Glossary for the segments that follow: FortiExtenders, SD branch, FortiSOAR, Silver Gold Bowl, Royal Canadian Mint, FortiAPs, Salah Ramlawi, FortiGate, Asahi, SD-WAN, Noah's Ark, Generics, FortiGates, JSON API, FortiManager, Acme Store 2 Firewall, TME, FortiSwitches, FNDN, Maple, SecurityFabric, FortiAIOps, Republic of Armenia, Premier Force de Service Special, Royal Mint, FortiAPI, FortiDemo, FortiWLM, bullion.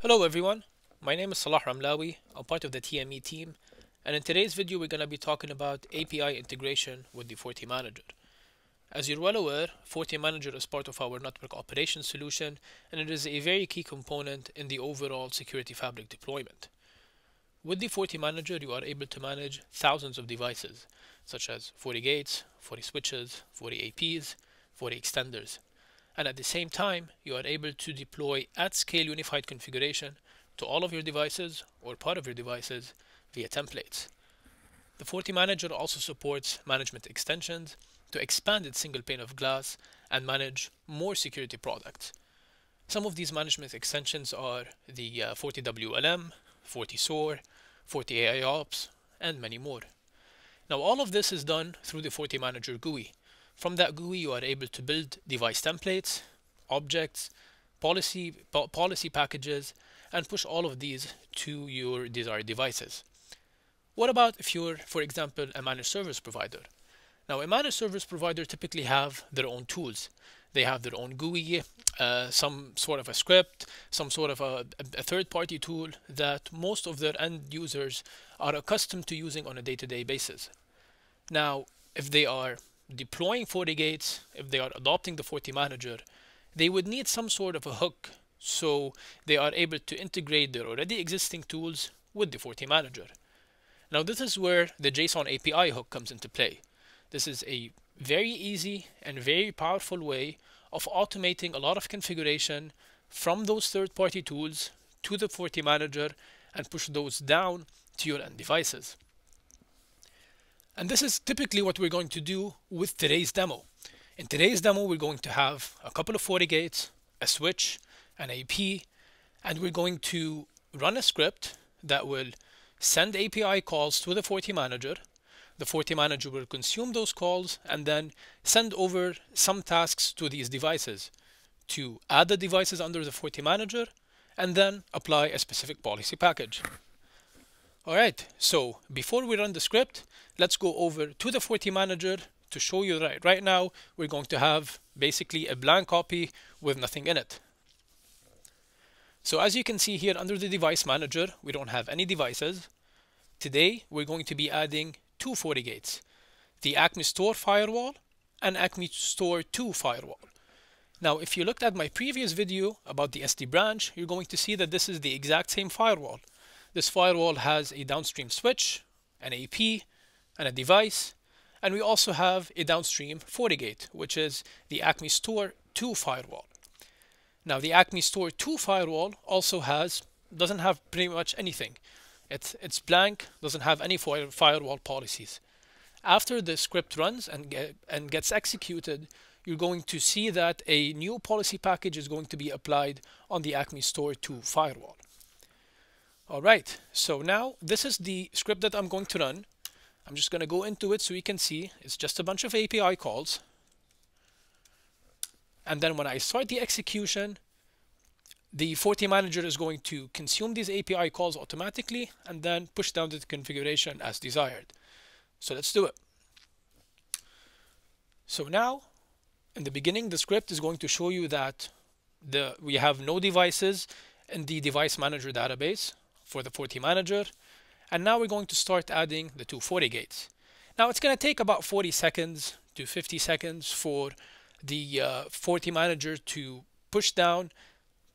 Hello everyone, my name is Salah Ramlawi, I'm part of the TME team, and in today's video we're going to be talking about API integration with the FortiManager. As you're well aware, FortiManager is part of our network operations solution, and it is a very key component in the overall security fabric deployment. With the FortiManager, you are able to manage thousands of devices, such as FortiGates, FortiSwitches, FortiAPs, FortiExtenders. And at the same time, you are able to deploy at-scale unified configuration to all of your devices or part of your devices via templates. The FortiManager also supports management extensions to expand its single pane of glass and manage more security products. Some of these management extensions are the FortiWLM, FortiSOAR, FortiAIOps, and many more. Now, all of this is done through the FortiManager GUI. From that GUI, you are able to build device templates, objects, policy packages, and push all of these to your desired devices. What about if you're, for example, a managed service provider? Now, a managed service provider typically have their own tools. They have their own GUI, some sort of a script, some sort of a third-party tool that most of their end users are accustomed to using on a day-to-day basis. Now, if they are deploying FortiGates, if they are adopting the FortiManager, they would need some sort of a hook so they are able to integrate their already existing tools with the FortiManager. Now, this is where the JSON API hook comes into play. This is a very easy and very powerful way of automating a lot of configuration from those third-party tools to the FortiManager and push those down to your end devices. And this is typically what we're going to do with today's demo. In today's demo, we're going to have a couple of FortiGates, a switch, an AP, and we're going to run a script that will send API calls to the FortiManager. The FortiManager will consume those calls and then send over some tasks to these devices to add the devices under the FortiManager and then apply a specific policy package. Alright, so before we run the script, let's go over to the FortiManager to show you right now we're going to have basically a blank copy with nothing in it. So as you can see here under the device manager, we don't have any devices. Today we're going to be adding two FortiGates, the Acme Store Firewall and Acme Store 2 Firewall. Now, if you looked at my previous video about the SD branch, you're going to see that this is the exact same firewall. This firewall has a downstream switch, an AP, and a device, and we also have a downstream FortiGate, which is the Acme Store 2 firewall. Now, the Acme Store 2 firewall also doesn't have pretty much anything. It's blank, doesn't have any firewall policies. After the script runs and gets executed, you're going to see that a new policy package is going to be applied on the Acme Store 2 firewall. Alright, so now this is the script that I'm going to run. I'm just going to go into it so you can see it's just a bunch of API calls. And then when I start the execution, the FortiManager is going to consume these API calls automatically and then push down the configuration as desired. So let's do it. So now, in the beginning, the script is going to show you that we have no devices in the device manager database for the FortiManager, and now we're going to start adding the two FortiGates. Now, it's going to take about 40 seconds to 50 seconds for the FortiManager to push down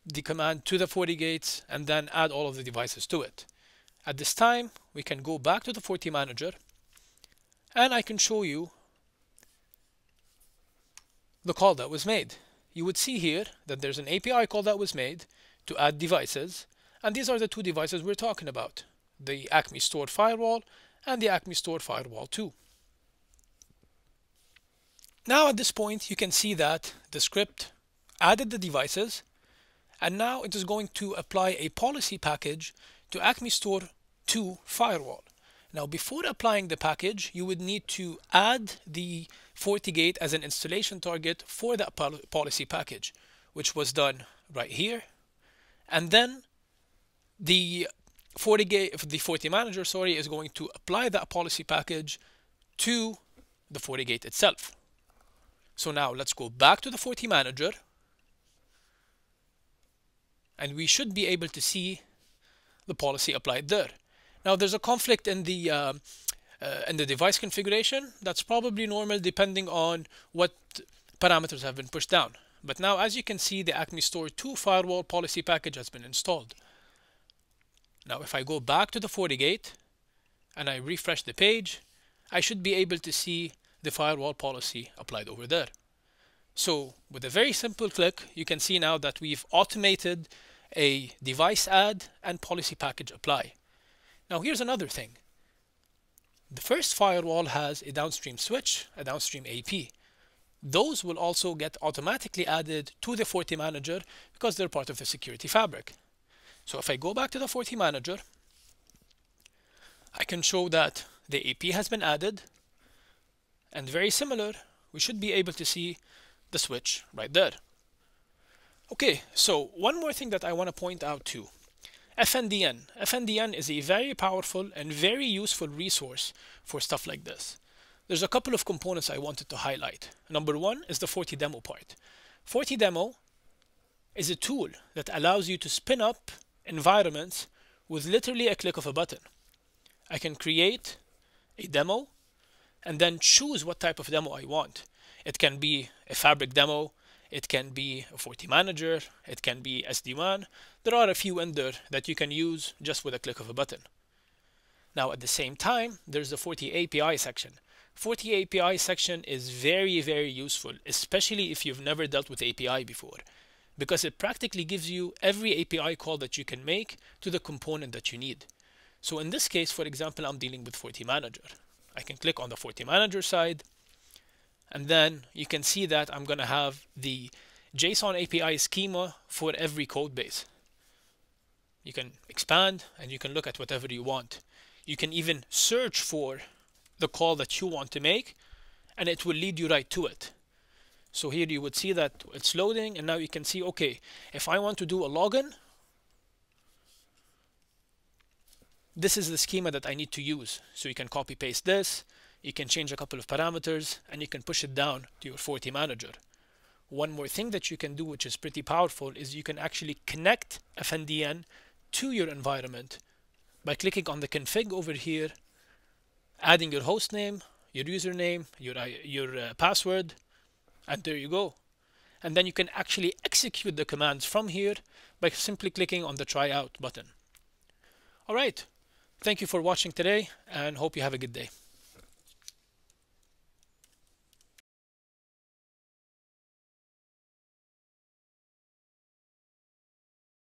the command to the FortiGates and then add all of the devices to it. At this time, we can go back to the FortiManager, and I can show you the call that was made. You would see here that there's an API call that was made to add devices, and these are the two devices we're talking about, the Acme Store Firewall and the Acme Store Firewall 2. Now at this point you can see that the script added the devices, and now it is going to apply a policy package to Acme Store 2 Firewall. Now, before applying the package, you would need to add the FortiGate as an installation target for that policy package, which was done right here. And then the FortiManager, is going to apply that policy package to the FortiGate itself. So now let's go back to the FortiManager. and we should be able to see the policy applied there. Now there's a conflict in the device configuration. That's probably normal depending on what parameters have been pushed down. But now, as you can see, the Acme Store 2 Firewall policy package has been installed. Now, if I go back to the FortiGate and I refresh the page, I should be able to see the firewall policy applied over there. So, with a very simple click, you can see now that we've automated a device add and policy package apply. Now, here's another thing. The first firewall has a downstream switch, a downstream AP. Those will also get automatically added to the FortiManager because they're part of the security fabric. So if I go back to the FortiManager, I can show that the AP has been added, and very similar, we should be able to see the switch right there. Okay, so one more thing that I want to point out too. FNDN. FNDN is a very powerful and very useful resource for stuff like this. There's a couple of components I wanted to highlight. Number one is the FortiDemo part. FortiDemo is a tool that allows you to spin up environments with literally a click of a button. I can create a demo and then choose what type of demo I want. It can be a fabric demo, it can be a FortiManager, it can be SD-WAN. There are a few in there that you can use just with a click of a button. Now at the same time, there's the FortiAPI section. FortiAPI section is very useful, especially if you've never dealt with API before, because it practically gives you every API call that you can make to the component that you need. So in this case, for example, I'm dealing with FortiManager. I can click on the FortiManager side, and then you can see that I'm going to have the JSON API schema for every code base. You can expand and you can look at whatever you want. You can even search for the call that you want to make, and it will lead you right to it. So here you would see that it's loading, and now you can see, okay, if I want to do a login, this is the schema that I need to use. So you can copy paste this, you can change a couple of parameters, and you can push it down to your FortiManager. One more thing that you can do, which is pretty powerful, is you can actually connect FNDN to your environment by clicking on the config over here, adding your host name, your username, your password, and there you go. And then you can actually execute the commands from here by simply clicking on the try out button. All right, thank you for watching today, and hope you have a good day.